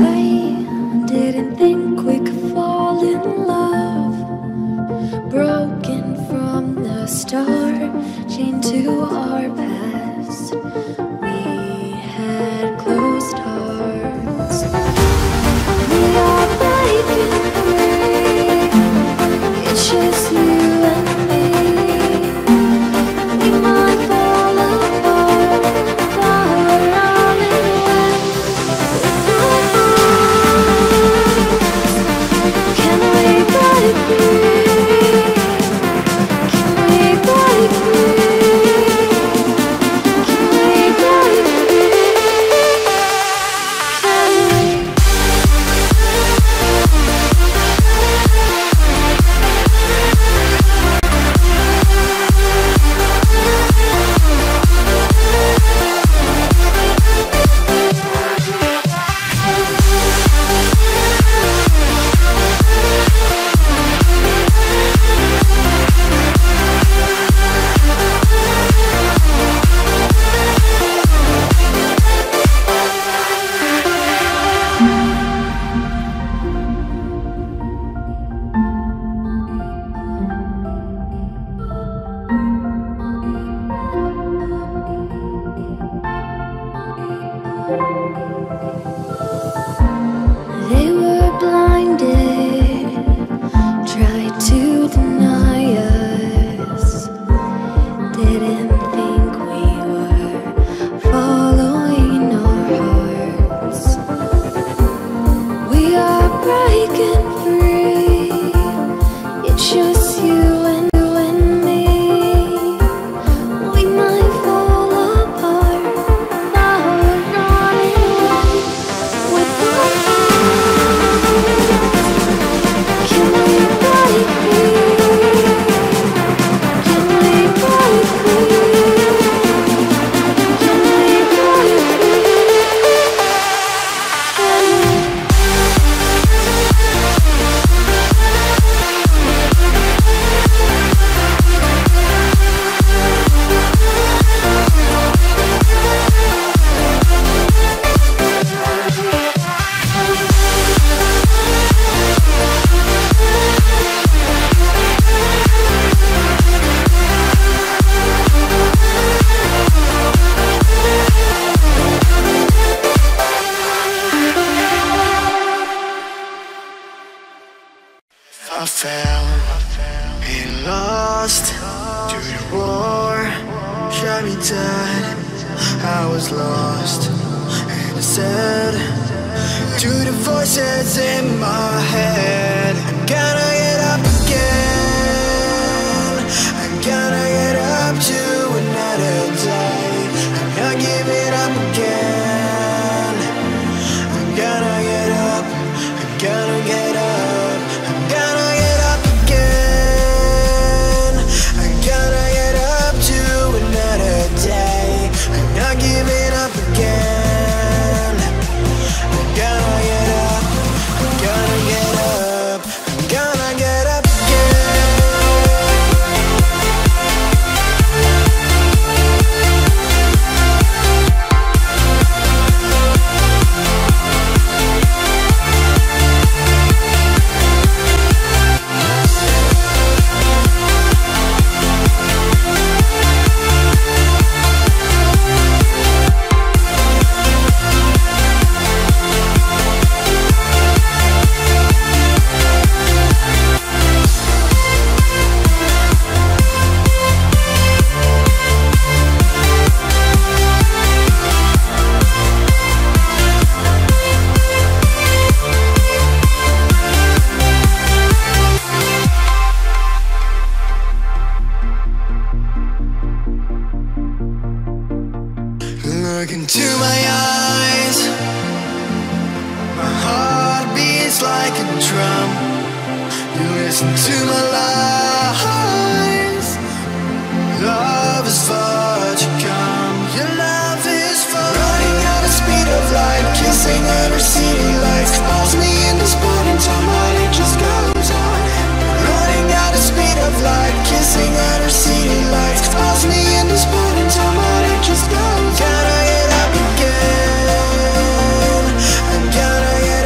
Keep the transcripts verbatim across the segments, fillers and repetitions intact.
I didn't think we could fall in love. Broken from the start, chained to our past, we had closed hearts. We are breaking free. It's just you and me. We might fall apart, far out in the wind. Can we break free? Can we break free? Can we break free? Can we? They were blinded, tried to deny us, didn't think we were following our hearts. We are breaking free, it's just you and me. I fell and lost to the war, shot me dead. I was lost and I said to the voices in my head, I'm gonna get up again, I'm gonna get up to another day, I'm gonna give it up again, I'm gonna get up, I'm gonna get up. Look into my eyes, my heart beats like a drum. You listen to my lies, love is far to come. Your love is far. Running at the speed of light, kissing every city lights. Falls me in this burning time, but it just goes on. Running at the speed of light, kissing every city lights. Falls me in this burning time, but it just goes on. I'm gonna get up again, I'm gonna get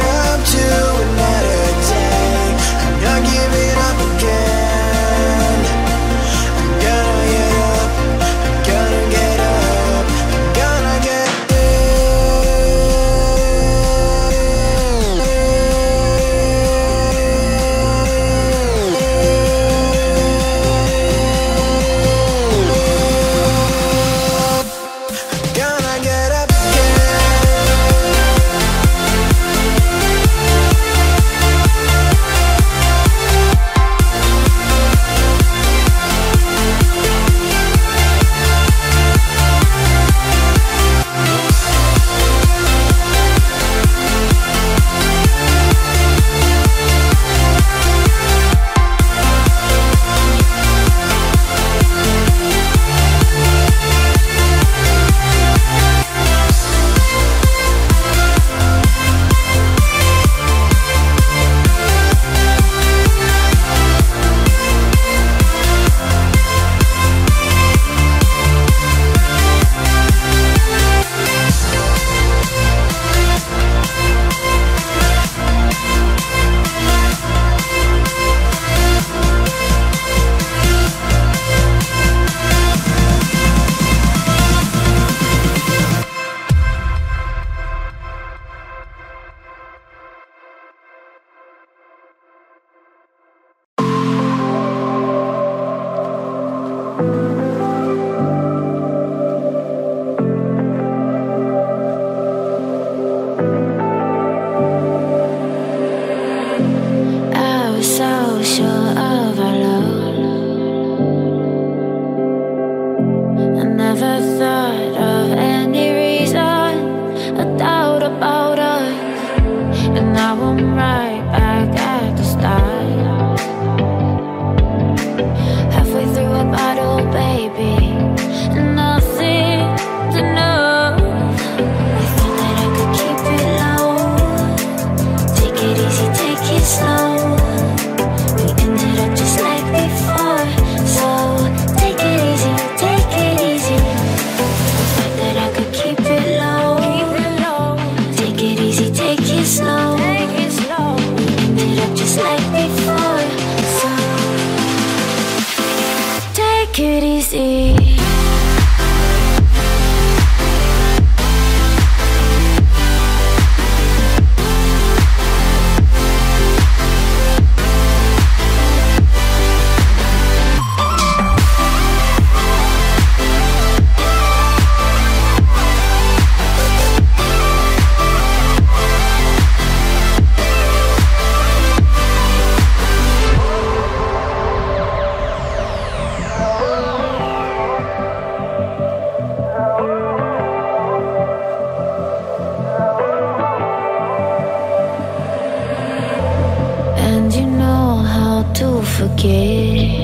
forget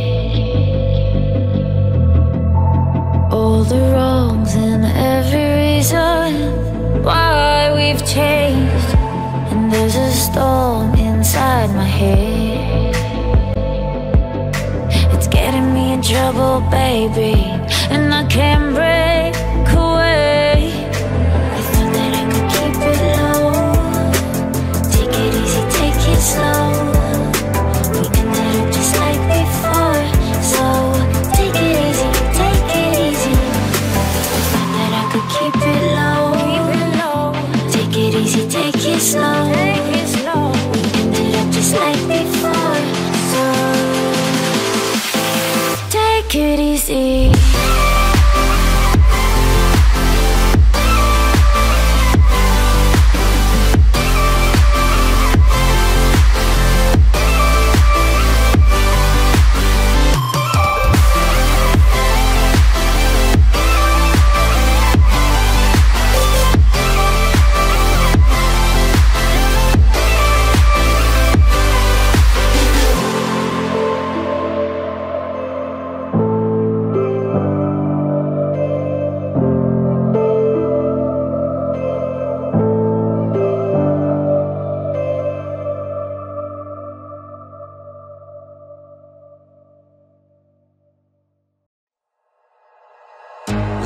all the wrongs and every reason why we've changed. And there's a storm inside my head, it's getting me in trouble, baby, and I can't break away. I thought that I could keep it low, take it easy, take it slow. Slow. Take it slow. We ended up just like before. So take it easy.